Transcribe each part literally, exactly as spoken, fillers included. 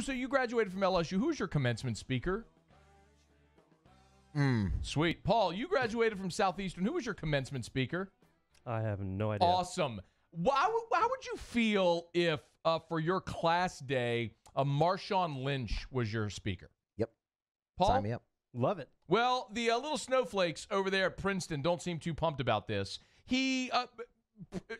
Musa, you graduated from L S U. Who's your commencement speaker? Mm. Sweet. Paul, you graduated from Southeastern. Who was your commencement speaker? I have no idea. Awesome. Why, why would you feel if uh, for your class day, a Marshawn Lynch was your speaker? Yep. Paul? Sign me up. Love it. Well, the uh, little snowflakes over there at Princeton don't seem too pumped about this. He, uh,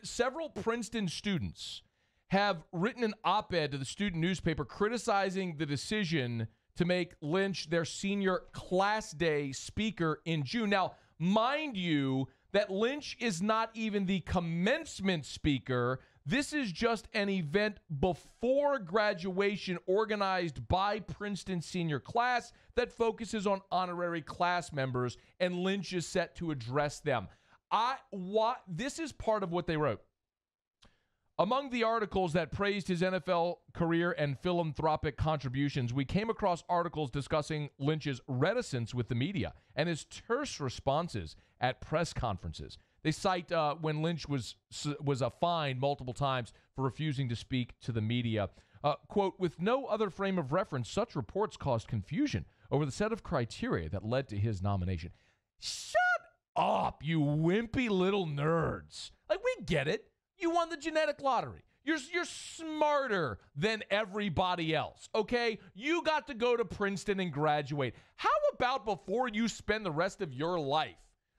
several Princeton students have written an op-ed to the student newspaper criticizing the decision to make Lynch their senior class day speaker in June. Now, mind you, that Lynch is not even the commencement speaker. This is just an event before graduation organized by Princeton senior class that focuses on honorary class members, and Lynch is set to address them. I why, This is part of what they wrote. Among the articles that praised his N F L career and philanthropic contributions, we came across articles discussing Lynch's reticence with the media and his terse responses at press conferences. They cite uh, when Lynch was was uh, fined multiple times for refusing to speak to the media. Uh, quote, with no other frame of reference, such reports caused confusion over the set of criteria that led to his nomination. Shut up, you wimpy little nerds. Like, we get it. You won the genetic lottery. You're, you're smarter than everybody else, okay? You got to go to Princeton and graduate. How about before you spend the rest of your life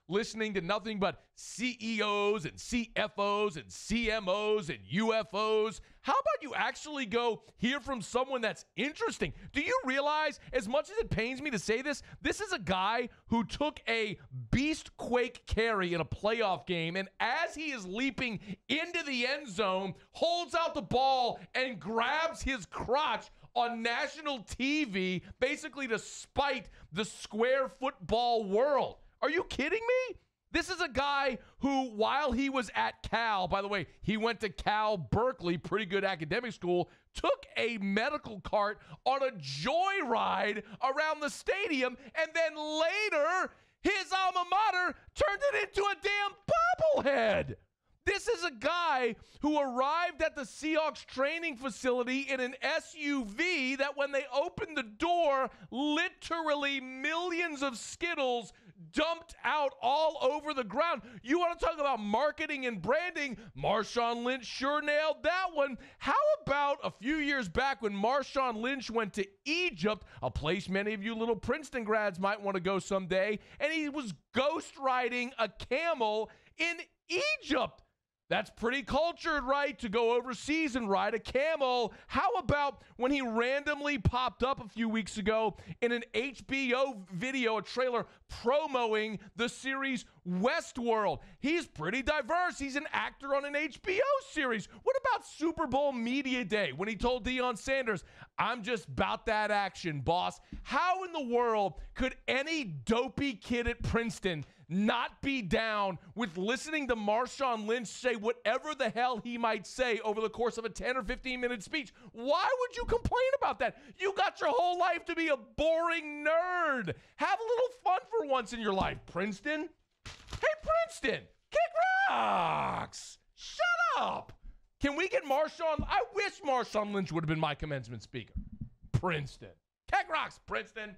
listening to nothing but C E Os and C F Os and C M Os and U F Os? How about you actually go hear from someone that's interesting? Do you realize, as much as it pains me to say this, this is a guy who took a beast quake carry in a playoff game, and as he is leaping into the end zone, holds out the ball and grabs his crotch on national T V, basically to spite the square football world. Are you kidding me? This is a guy who, while he was at Cal, by the way, he went to Cal Berkeley, pretty good academic school, took a medical cart on a joyride around the stadium, and then later, his alma mater turned it into a damn bobblehead. This is a guy who arrived at the Seahawks training facility in an S U V that when they opened the door, literally millions of Skittles dumped out all over the ground. You want to talk about marketing and branding? Marshawn Lynch sure nailed that one. How about a few years back when Marshawn Lynch went to Egypt, a place many of you little Princeton grads might want to go someday, and he was ghost riding a camel in Egypt? That's pretty cultured, right? To go overseas and ride a camel. How about when he randomly popped up a few weeks ago in an H B O video, a trailer promoting the series Westworld? He's pretty diverse. He's an actor on an H B O series. What about Super Bowl Media Day when he told Deion Sanders, I'm just about that action, boss? How in the world could any dopey kid at Princeton not be down with listening to Marshawn Lynch say whatever the hell he might say over the course of a ten or fifteen minute speech? Why would you complain about that? You got your whole life to be a boring nerd. Have a little fun for once in your life, Princeton. Hey, Princeton, kick rocks. Shut up. Can we get Marshawn? I wish Marshawn Lynch would have been my commencement speaker. Princeton. Kick rocks, Princeton.